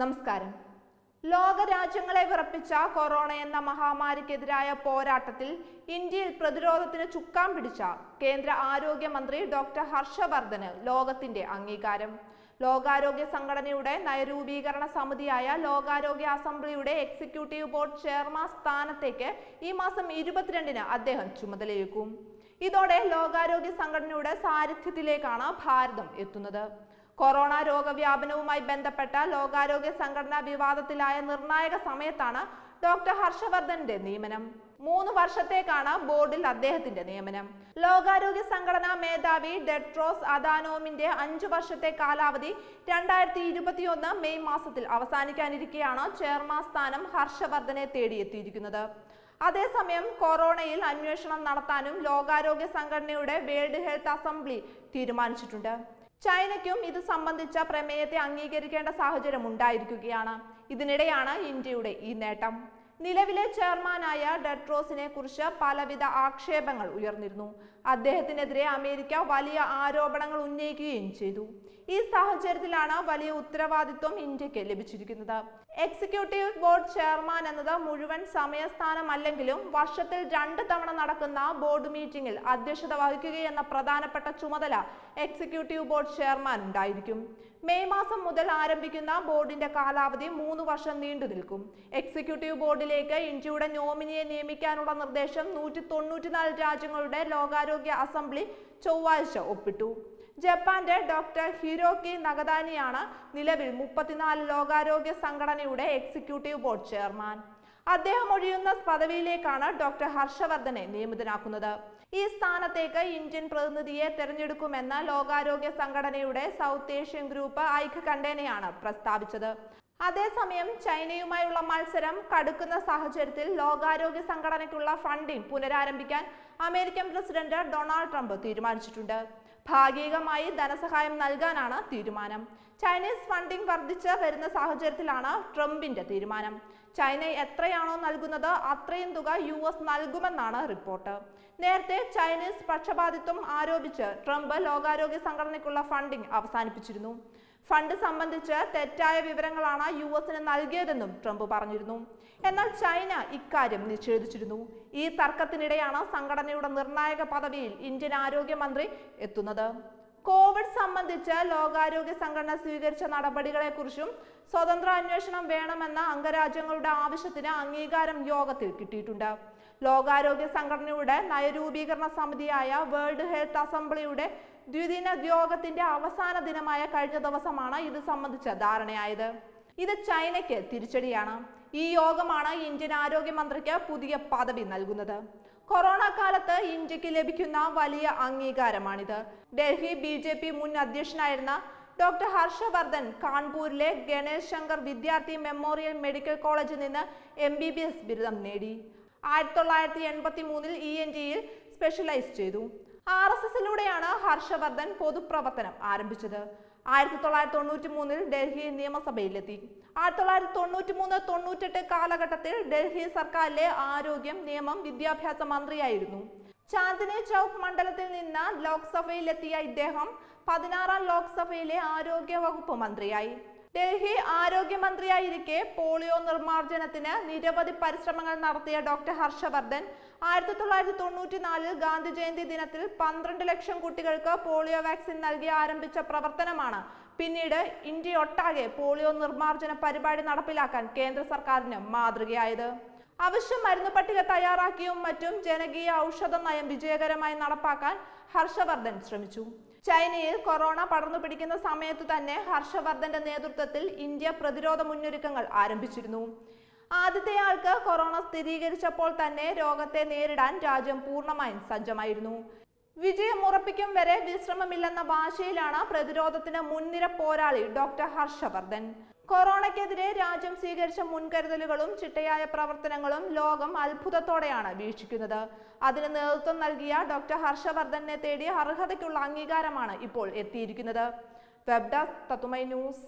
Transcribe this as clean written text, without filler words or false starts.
നമസ്കാരം. ലോകരാജ്യങ്ങളെ വിറപ്പിച്ച കൊറോണ എന്ന മഹാമാരിക്കെതിരായ പോരാട്ടത്തിൽ ഇന്ത്യയിൽ പ്രതിരോധത്തിന് ചുക്കാൻ പിടിച്ച കേന്ദ്ര ആരോഗ്യമന്ത്രി ഡോക്ടർ ഹർഷവർദ്ധന് ലോകത്തിന്റെ അംഗീകാരം. ലോകാരോഗ്യ സംഘടനയുടെ നയരൂപീകരണ സമിതിയായ ലോകാരോഗ്യ അസംബ്ലിയുടെ എക്സിക്യൂട്ടീവ് ബോർഡ് ചെയർമാൻ സ്ഥാനത്തേക്ക് ഈ മാസം 22-ന് അദ്ദേഹം ചുമതലയേൽക്കും. ഇതോടെ ലോകാരോഗ്യ സംഘടനയുടെ സാന്നിധ്യത്തിലേക്കാണ് ഭാരതം എത്തുന്നത്. കൊറോണ രോഗവ്യാപനവുമായി ബന്ധപ്പെട്ട ലോകാരോഗ്യ സംഘടനാ വിവാദത്തിലായ നിർണായക സമയത്താണ് ഡോക്ടർ ഹർഷവർദ്ധന്റെ നിയമനം. 3 വർഷത്തേക്കാണ് ബോർഡിൽ അദ്ദേഹത്തിന്റെ നിയമനം. ലോകാരോഗ്യ സംഘടനാ മേധാവി ഡെട്രോസ് അദാനോമിന്റെ 5 വർഷത്തെ കാലാവധി 2021 മെയ് മാസത്തിൽ അവസാനിക്കാനിരിക്കെയാണ് ചെയർമാൻ സ്ഥാനം ഹർഷവർദ്ധനെ തേടിയെത്തിയിരിക്കുന്നത്. അതേസമയം കൊറോണയിൽ അന്വേഷണം നടത്താനും ലോകാരോഗ്യ സംഘടനയുടെ വേൾഡ് ഹെൽത്ത് അസംബ്ലി തീരുമാനിച്ചിട്ടുണ്ട്. ചൈനയ്ക്കും ഇത് സംബന്ധിച്ച പ്രമേയത്തെ അംഗീകരിക്കേണ്ട സാഹചര്യം ഉണ്ടായിരിക്കുകയാണ്. ഇതിനിടെയാണ് ഇന്ത്യയുടെ ഈ നേട്ടം. നിലവിലെ ചെയർമാനായ ഡെട്രോസിനെ കുറിച്ച് പലവിധ ആക്ഷേപങ്ങൾ ഉയർന്നിരുന്നു. അദ്ദേഹത്തിനെതിരെ അമേരിക്ക വലിയ ആരോപണങ്ങൾ ഉന്നയിക്കുകയും ചെയ്തു. ഈ സാഹചര്യത്തിലാണ് വലിയ ഉത്തരവാദിത്വം ഇന്ത്യക്ക് ലഭിച്ചിരിക്കുന്നത്. എക്സിക്യൂട്ടീവ് ബോർഡ് ചെയർമാൻ എന്നത് മുഴുവൻ സമയസ്ഥാനമല്ലെങ്കിലും വർഷത്തിൽ 2 തവണ നടക്കുന്ന ബോർഡ് മീറ്റിംഗിൽ അധ്യക്ഷത വഹിക്കുകയെന്ന പ്രധാനപ്പെട്ട ചുമതല എക്സിക്യൂട്ടീവ് ബോർഡ് ചെയർമാൻ ഉണ്ടായിരിക്കും. മെയ് മാസം മുതൽ ആരംഭിക്കുന്ന ബോർഡിന്റെ കാലാവധി 3 വർഷം നീണ്ടു നിൽക്കും. എക്സിക്യൂട്ടീവ് ബോർഡിലേക്ക് ഇന്ത്യയുടെ നോമിനിയെ നിയമിക്കാനുള്ള നിർദ്ദേശം 194 രാജ്യങ്ങളുടെ ലോകാരോഗ്യ അസംബ്ലി ചൊവ്വാഴ്ച ഒപ്പിട്ടു. ജപ്പാന്റെ ഡോക്ടർ ഹിരോക്കി നഗദാനിയാണ് നിലവിൽ 34 ലോകാരോഗ്യ സംഘടനയുടെ എക്സിക്യൂട്ടീവ് ബോർഡ് ചെയർമാൻ. അദ്ദേഹം ഒഴിയുന്ന പദവിയിലേക്കാണ് ഡോക്ടർ ഹർഷവർദ്ധനെ നിയമിതനാക്കുന്നത്. ഈ സ്ഥാനത്തേക്ക് ഇന്ത്യൻ പ്രതിനിധിയെ തെരഞ്ഞെടുക്കുമെന്ന ലോകാരോഗ്യ സംഘടനയുടെ സൗത്ത് ഏഷ്യൻ ഗ്രൂപ്പ് ഐക്യകണ്ഠേനയാണ് പ്രസ്താവിച്ചത്. അതേസമയം ചൈനയുമായുള്ള മത്സരം കടുക്കുന്ന സാഹചര്യത്തിൽ ലോകാരോഗ്യ സംഘടനയ്ക്കുള്ള ഫണ്ടിംഗ് പുനരാരംഭിക്കാൻ അമേരിക്കൻ പ്രസിഡന്റ് ഡൊണാൾഡ് ട്രംപ് തീരുമാനിച്ചിട്ടുണ്ട്. ഭാഗികമായി ധനസഹായം നൽകാനാണ് തീരുമാനം. ചൈനീസ് ഫണ്ടിംഗ് വർദ്ധിച്ച് വരുന്ന സാഹചര്യത്തിലാണ് ട്രംപിന്റെ തീരുമാനം. ചൈന എത്രയാണോ നൽകുന്നത് അത്രയും തുക US നൽകുമെന്നാണ് റിപ്പോർട്ട്. നേരത്തെ ചൈനീസ് പക്ഷപാതിത്വം ആരോപിച്ച് ട്രംപ് ലോകാരോഗ്യ സംഘടനയ്ക്കുള്ള ഫണ്ടിംഗ് അവസാനിപ്പിച്ചിരുന്നു. ഫണ്ട് സംബന്ധിച്ച് തെറ്റായ വിവരങ്ങളാണ് US നൽകിയതെന്നും ട്രംപ് പറഞ്ഞിരുന്നു. എന്നാൽ ചൈന ഇക്കാര്യം നിഷേധിച്ചിരുന്നു. ഈ തർക്കത്തിനിടെയാണ് സംഘടനയുടെ നിർണായക പദവിയിൽ ഇന്ത്യൻ ആരോഗ്യമന്ത്രി എത്തുന്നത്. കോവിഡ് സംബന്ധിച്ച് ലോകാരോഗ്യ സംഘടന സ്വീകരിച്ച നടപടികളെക്കുറിച്ചും സ്വതന്ത്ര അന്വേഷണം വേണമെന്ന അംഗരാജ്യങ്ങളുടെ ആവശ്യത്തിന് അംഗീകാരം യോഗത്തിൽ കിട്ടിയിട്ടുണ്ട്. ലോകാരോഗ്യ സംഘടനയുടെ നയരൂപീകരണ സമിതിയായ വേൾഡ് ഹെൽത്ത് അസംബ്ലിയുടെ ദ്വിദിന യോഗത്തിന്റെ അവസാന ദിനമായ കഴിഞ്ഞ ദിവസമാണ് ഇത് സംബന്ധിച്ച ധാരണയായത്. ഇത് ചൈനയ്ക്ക് തിരിച്ചടിയാണ്. ഈ യോഗമാണ് ഇന്ത്യൻ ആരോഗ്യമന്ത്രിക്ക് പുതിയ പദവി നൽകുന്നത്. കൊറോണ കാലത്ത് ഇന്ത്യക്ക് ലഭിക്കുന്ന വലിയ അംഗീകാരമാണിത്. ഡൽഹി BJP മുൻ അധ്യക്ഷനായിരുന്ന ഡോക്ടർ ഹർഷവർദ്ധൻ കാൺപൂരിലെ ഗണേഷ് ശങ്കർ വിദ്യാർത്ഥി മെമ്മോറിയൽ മെഡിക്കൽ കോളേജിൽ നിന്ന് MBBS ബിരുദം നേടി. 1983-ൽ ENT-യിൽ സ്പെഷ്യലൈസ് ചെയ്തു. RSS-ലൂടെയാണ് ഹർഷവർദ്ധൻ പൊതുപ്രവർത്തനം ആരംഭിച്ചത്. 1993-ൽ ഡൽഹി നിയമസഭയിലെത്തി. 1993-98 കാലഘട്ടത്തിൽ ഡൽഹി സർക്കാരിലെ ആരോഗ്യം, നിയമം, വിദ്യാഭ്യാസ മന്ത്രിയായിരുന്നു. ചാന്ദിനി ചൌക്ക് മണ്ഡലത്തിൽ നിന്ന് ലോക്സഭയിലെത്തിയ ഇദ്ദേഹം 16-ാം ലോക്സഭയിലെ ആരോഗ്യ വകുപ്പ് മന്ത്രിയായി. ഡൽഹി ആരോഗ്യമന്ത്രിയായിരിക്കെ പോളിയോ നിർമ്മാർജ്ജനത്തിന് നിരവധി പരിശ്രമങ്ങൾ നടത്തിയ ഡോക്ടർ ഹർഷവർദ്ധൻ 1994-ൽ ഗാന്ധി ജയന്തി ദിനത്തിൽ 12 ലക്ഷം കുട്ടികൾക്ക് പോളിയോ വാക്സിൻ നൽകി ആരംഭിച്ച പ്രവർത്തനമാണ് പിന്നീട് ഇന്ത്യയൊട്ടാകെ പോളിയോ നിർമ്മാർജ്ജന പരിപാടി നടപ്പിലാക്കാൻ കേന്ദ്ര സർക്കാരിന് മാതൃകയായത്. അവശ്യ മരുന്ന് പട്ടിക തയ്യാറാക്കിയും മറ്റും ജനകീയ ഔഷധ നയം വിജയകരമായി നടപ്പാക്കാൻ ഹർഷവർദ്ധൻ ശ്രമിച്ചു. ചൈനയിൽ കൊറോണ പടർന്നു പിടിക്കുന്ന സമയത്തു തന്നെ ഹർഷവർദ്ധന്റെ നേതൃത്വത്തിൽ ഇന്ത്യ പ്രതിരോധ മുന്നൊരുക്കങ്ങൾ ആരംഭിച്ചിരുന്നു. ആദ്യത്തെയാൾക്ക് കൊറോണ സ്ഥിരീകരിച്ചപ്പോൾ തന്നെ രോഗത്തെ നേരിടാൻ രാജ്യം പൂർണ്ണമായും സജ്ജമായിരുന്നു. വിജയം ഉറപ്പിക്കും വരെ വിശ്രമമില്ലെന്ന വാശിയിലാണ് പ്രതിരോധത്തിന് മുൻനിര പോരാളി ഡോക്ടർ ഹർഷവർദ്ധൻ. കൊറോണയ്ക്കെതിരെ രാജ്യം സ്വീകരിച്ച മുൻകരുതലുകളും ചിട്ടയായ പ്രവർത്തനങ്ങളും ലോകം അത്ഭുതത്തോടെയാണ് വീക്ഷിക്കുന്നത്. അതിന് നേതൃത്വം നൽകിയ ഡോക്ടർ ഹർഷവർദ്ധനെ തേടി അർഹതയ്ക്കുള്ള അംഗീകാരമാണ് ഇപ്പോൾ എത്തിയിരിക്കുന്നത്. Web desk Tatwamayi news.